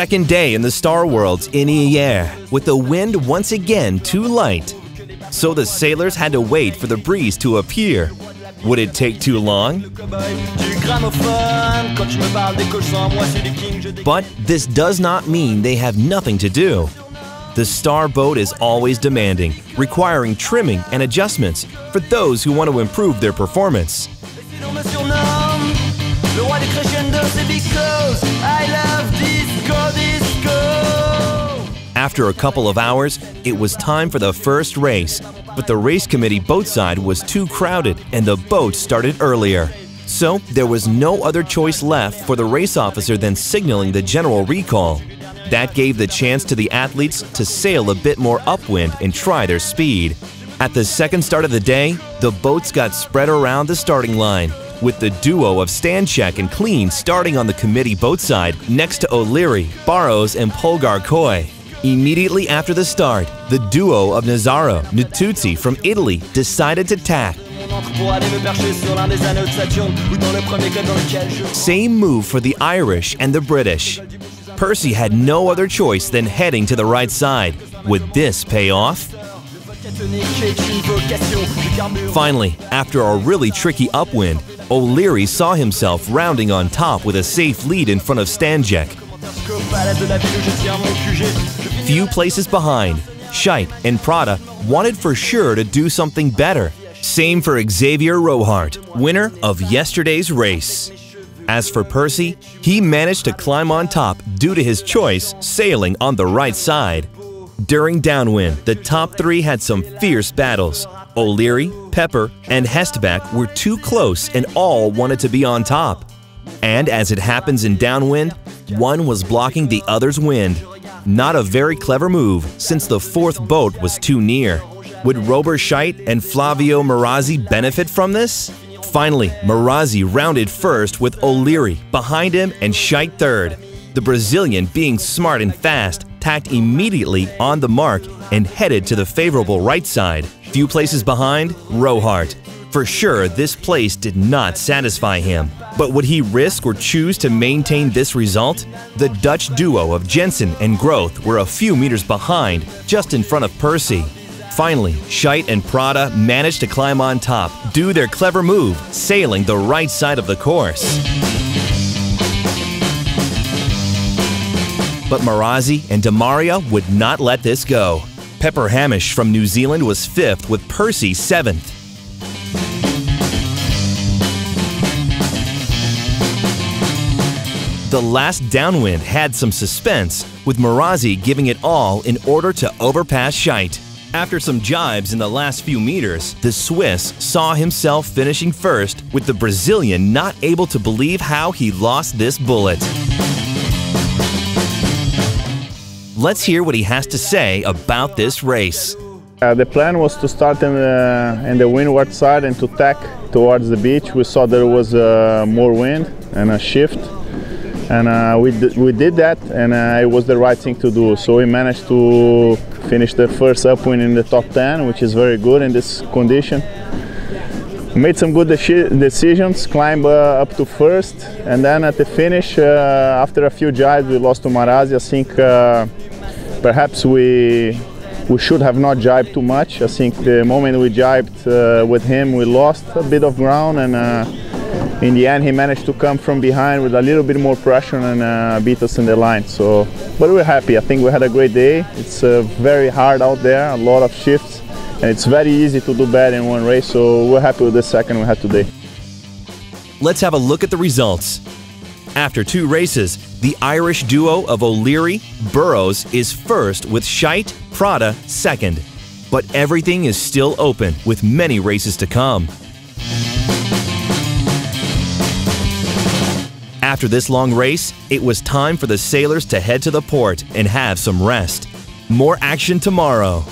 second day in the Star Worlds in Hyeres, with the wind once again too light. So the sailors had to wait for the breeze to appear. Would it take too long? But this does not mean they have nothing to do. The Star Boat is always demanding, requiring trimming and adjustments for those who want to improve their performance. After a couple of hours, it was time for the first race, but the race committee boat side was too crowded and the boat started earlier. So there was no other choice left for the race officer than signaling the general recall. That gave the chance to the athletes to sail a bit more upwind and try their speed. At the second start of the day, the boats got spread around the starting line, with the duo of Stancheck and Clean starting on the committee boat side next to O'Leary, Burrows, and Polgar Coy. Immediately after the start, the duo of Nazaro Nutuzzi from Italy decided to tack. Same move for the Irish and the British. Percy had no other choice than heading to the right side. Would this pay off? Finally, after a really tricky upwind, O'Leary saw himself rounding on top with a safe lead in front of Stanjek. Few places behind, Scheidt and Prada wanted for sure to do something better. Same for Xavier Rohart, winner of yesterday's race. As for Percy, he managed to climb on top due to his choice sailing on the right side. During downwind, the top three had some fierce battles. O'Leary, Pepper, and Hestback were too close and all wanted to be on top. And as it happens in downwind, one was blocking the other's wind. Not a very clever move, since the fourth boat was too near. Would Robert Scheidt and Flavio Marazzi benefit from this? Finally, Marazzi rounded first with O'Leary behind him and Scheidt third. The Brazilian, being smart and fast, tacked immediately on the mark and headed to the favorable right side. Few places behind, Rohart. For sure, this place did not satisfy him. But would he risk or choose to maintain this result? The Dutch duo of Jensen and Groth were a few meters behind, just in front of Percy. Finally, Scheidt and Prada managed to climb on top, do their clever move, sailing the right side of the course. But Marazzi and Demaria would not let this go. Pepper Hamish from New Zealand was fifth with Percy seventh. The last downwind had some suspense, with Marazzi giving it all in order to overpass Scheidt. After some jibes in the last few meters, the Swiss saw himself finishing first, with the Brazilian not able to believe how he lost this bullet. Let's hear what he has to say about this race. The plan was to start in the windward side and to tack towards the beach. We saw there was more wind and a shift, and we did that, and it was the right thing to do. So we managed to finish the first upwind in the top 10, which is very good in this condition. Made some good decisions, climbed up to first, and then at the finish, after a few jibes, we lost to Marazzi. I think perhaps we should have not jibed too much. I think the moment we jibed with him, we lost a bit of ground, and in the end, he managed to come from behind with a little bit more pressure and beat us in the line. So, but we're happy. I think we had a great day. It's very hard out there, a lot of shifts. And it's very easy to do bad in one race, so we're happy with the second we had today. Let's have a look at the results. After two races, the Irish duo of O'Leary, Burrows is first with Scheidt, Prada second. But everything is still open, with many races to come. After this long race, it was time for the sailors to head to the port and have some rest. More action tomorrow.